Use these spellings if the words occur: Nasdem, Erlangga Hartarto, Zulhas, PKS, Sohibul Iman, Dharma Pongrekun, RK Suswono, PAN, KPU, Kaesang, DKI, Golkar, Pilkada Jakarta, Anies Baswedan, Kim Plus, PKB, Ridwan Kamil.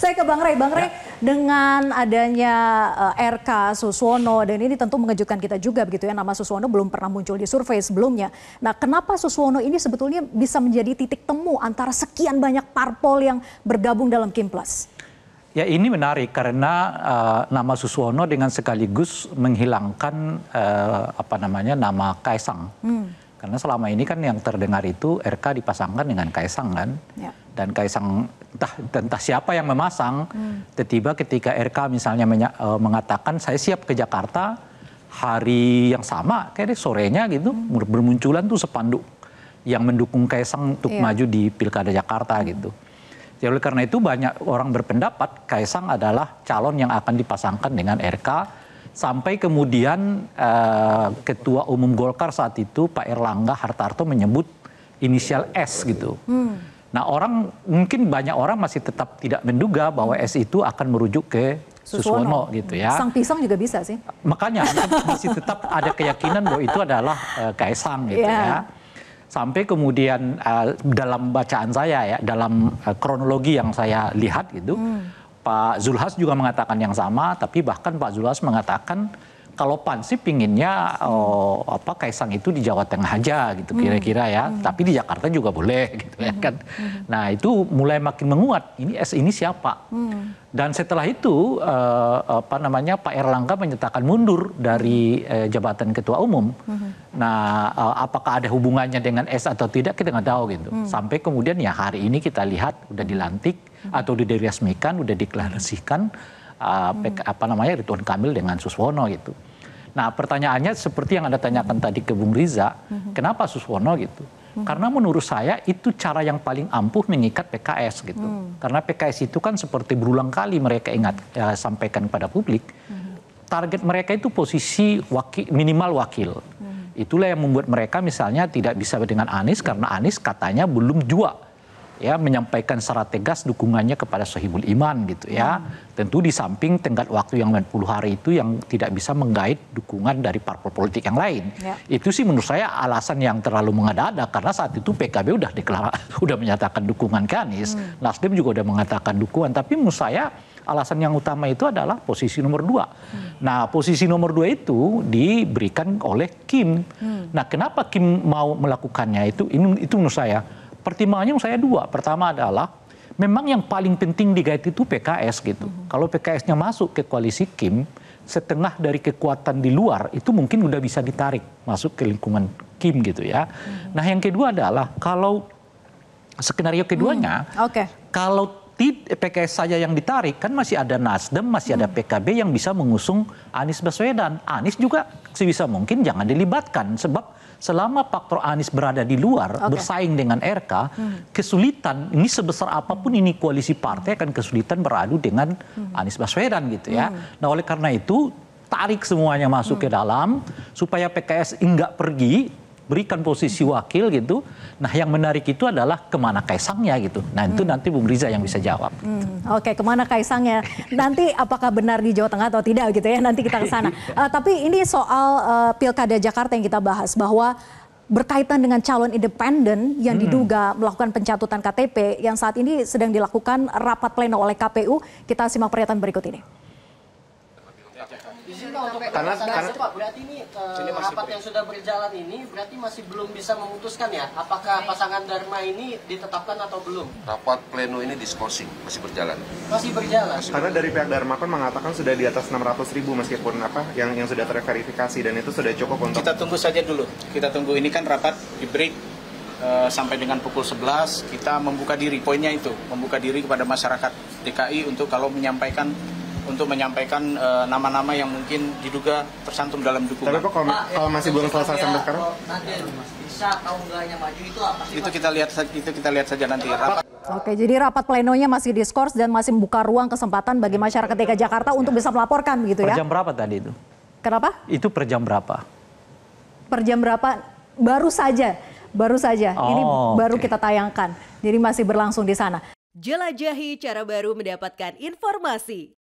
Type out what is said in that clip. Saya ke Bang Ray. Bang Ray, dengan adanya RK Suswono, dan ini tentu mengejutkan kita juga begitu ya, nama Suswono belum pernah muncul di survei sebelumnya. Nah, kenapa Suswono ini sebetulnya bisa menjadi titik temu antara sekian banyak parpol yang bergabung dalam Kim Plus? Ya, ini menarik karena nama Suswono dengan sekaligus menghilangkan nama Kaesang. Karena selama ini kan yang terdengar itu RK dipasangkan dengan Kaesang kan. Ya. Dan Kaesang entah siapa yang memasang, tiba-tiba ketika RK misalnya mengatakan saya siap ke Jakarta hari yang sama, kayak sorenya gitu, bermunculan tuh sepanduk yang mendukung Kaesang untuk maju di Pilkada Jakarta gitu. Jadi oleh karena itu banyak orang berpendapat Kaesang adalah calon yang akan dipasangkan dengan RK. Sampai kemudian Ketua Umum Golkar saat itu Pak Erlangga Hartarto menyebut inisial S gitu. Nah orang, mungkin banyak orang masih tetap tidak menduga bahwa S itu akan merujuk ke Suswono gitu ya. Sang pisang juga bisa sih. Makanya masih tetap ada keyakinan bahwa itu adalah Kaesang gitu ya. Sampai kemudian dalam bacaan saya ya, dalam kronologi yang saya lihat gitu. Pak Zulhas juga mengatakan yang sama, tapi bahkan Pak Zulhas mengatakan kalau PAN sih pinginnya Kaesang itu di Jawa Tengah aja gitu kira-kira ya, tapi di Jakarta juga boleh gitu ya kan. Nah itu mulai makin menguat, ini S ini siapa? Dan setelah itu Pak Erlangga menyatakan mundur dari jabatan Ketua Umum. Nah apakah ada hubungannya dengan S atau tidak kita nggak tahu gitu. Sampai kemudian ya hari ini kita lihat udah dilantik. Atau diresmikan, udah deklarasikan Ridwan Kamil dengan Suswono gitu. Nah pertanyaannya seperti yang Anda tanyakan tadi ke Bung Riza, kenapa Suswono gitu? Karena menurut saya itu cara yang paling ampuh mengikat PKS gitu. Karena PKS itu kan seperti berulang kali mereka sampaikan pada publik, target mereka itu posisi wakil, minimal wakil. Itulah yang membuat mereka misalnya tidak bisa dengan Anies karena Anies katanya belum jua. Ya, menyampaikan secara tegas dukungannya kepada Sohibul Iman gitu ya. Tentu di samping tenggat waktu yang 90 hari itu yang tidak bisa menggait dukungan dari parpol politik yang lain. Itu sih menurut saya alasan yang terlalu mengada-ada karena saat itu PKB udah menyatakan dukungan ke Anies, Nasdem juga udah mengatakan dukungan, tapi menurut saya alasan yang utama itu adalah posisi nomor 2. Nah, posisi nomor 2 itu diberikan oleh Kim. Nah, kenapa Kim mau melakukannya itu menurut saya pertimbangannya saya 2. Pertama adalah memang yang paling penting digait itu PKS gitu. Kalau PKS-nya masuk ke koalisi Kim, setengah dari kekuatan di luar itu mungkin udah bisa ditarik masuk ke lingkungan Kim gitu ya. Nah yang kedua adalah kalau skenario keduanya, kalau PKS saja yang ditarik kan masih ada Nasdem, masih ada PKB yang bisa mengusung Anies Baswedan. Anies juga sebisa mungkin jangan dilibatkan sebab selama faktor Anies berada di luar bersaing dengan RK, kesulitan ini sebesar apapun ini koalisi partai akan kesulitan beradu dengan Anies Baswedan gitu ya. Nah oleh karena itu tarik semuanya masuk ke dalam supaya PKS enggak pergi. Berikan posisi wakil gitu. Nah yang menarik itu adalah kemana Kaesangnya gitu. Nah itu nanti Bung Riza yang bisa jawab. Gitu. Oke, kemana Kaesangnya. Nanti apakah benar di Jawa Tengah atau tidak gitu ya. Nanti kita ke sana. Tapi ini soal Pilkada Jakarta yang kita bahas. Bahwa berkaitan dengan calon independen yang diduga melakukan pencatutan KTP. Yang saat ini sedang dilakukan rapat pleno oleh KPU. Kita simak pernyataan berikut ini. Karena berarti ini rapat yang sudah berjalan ini berarti masih belum bisa memutuskan ya apakah pasangan Dharma ini ditetapkan atau belum. Rapat pleno ini discoursing masih berjalan. Karena dari pihak Dharma kan mengatakan sudah di atas 600.000 meskipun yang sudah terverifikasi dan itu sudah cukup untuk. Kita tunggu saja dulu. Kita tunggu ini kan rapat di break sampai dengan pukul 11 kita membuka diri poinnya itu membuka diri kepada masyarakat DKI untuk kalau menyampaikan. Untuk menyampaikan nama-nama yang mungkin diduga tersantum dalam dukungan. Tapi kok kalau masih belum selesai sampai sekarang? Bisa atau enggaknya maju itu apa sih? Itu kita lihat saja nanti. Oke, jadi rapat plenonya masih diskors dan masih membuka ruang kesempatan bagi masyarakat DKI Jakarta untuk bisa melaporkan begitu ya. Per jam berapa tadi itu? Kenapa? Itu per jam berapa? Per jam berapa? Baru saja. Ini baru kita tayangkan. Jadi masih berlangsung di sana. Jelajahi cara baru mendapatkan informasi.